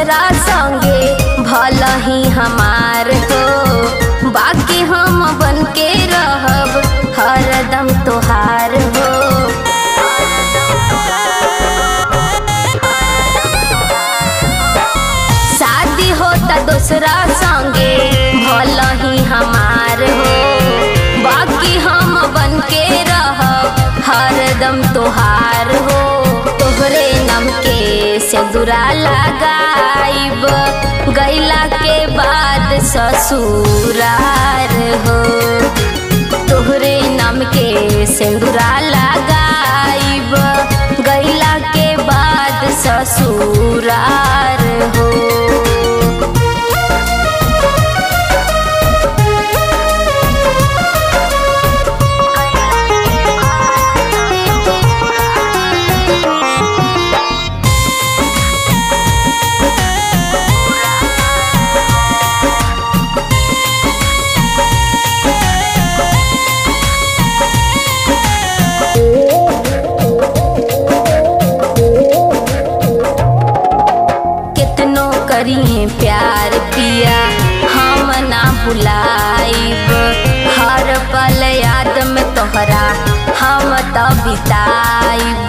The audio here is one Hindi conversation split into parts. दूसरा संगे भल ही हमार हो, बाकी हम बन के रहब हरदम तोहार हो। शादी होता दूसरा संगे भल ही हमार हो, बाकी हम बन के रहब हरदम तोहार हो। तोहरे नाम के सिंदूरा लगाइब गैला के बाद ससुरार हो। तोहरे नाम के सिंदूरा लगाइब गैला के बाद ससुरार हो। करिए प्यार पिया हम ना भुलाइब, हर पल याद में तोहरा हम तो बिताइब।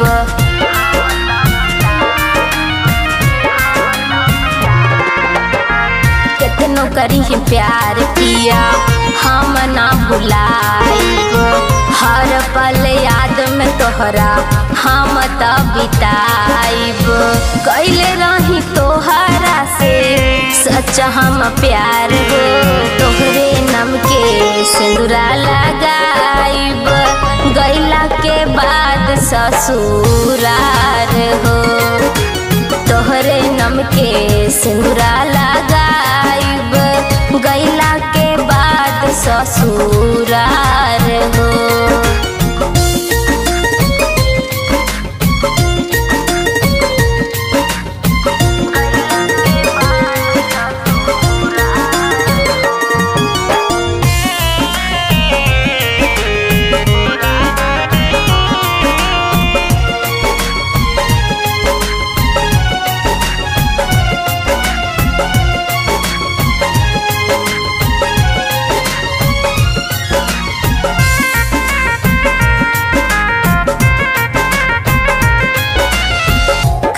कितनो करिए प्यार पिया हम ना भुलाइब, हर पल याद में तोहरा हम तो बिताइब। कैले रही तोहरा से सच्चा हम प्यार हो। तोहरे नाम के सिंदूरा लगाइब गैला के बाद ससुरार हो। तोहरे नाम के सिंदूरा लगाइब गैला के बाद ससुरार हो।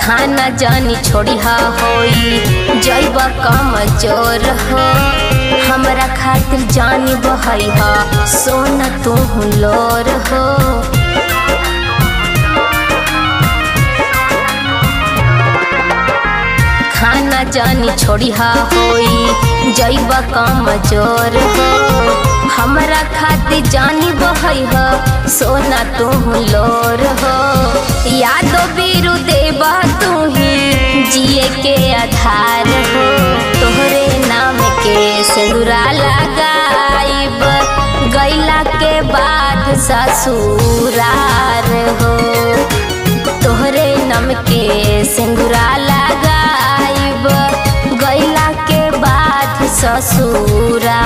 खाना जानी छोड़ी होई जैब कमजोर हो, हमरा खातिर जानी बहई सोना तू लोर हो। खाना जानी छोड़ी होई जैब कमजोर हो, हमरा खातिर जानी बहई सोना तू लोर हो। यादों बीरू देवा तू ही जिए के आधार हो। तोहरे नाम के सिंदूरा लगाइब गैला के बाद ससुरार हो। तोहरे नाम के सिंदूरा लगाइब गैला के बाद ससुरार।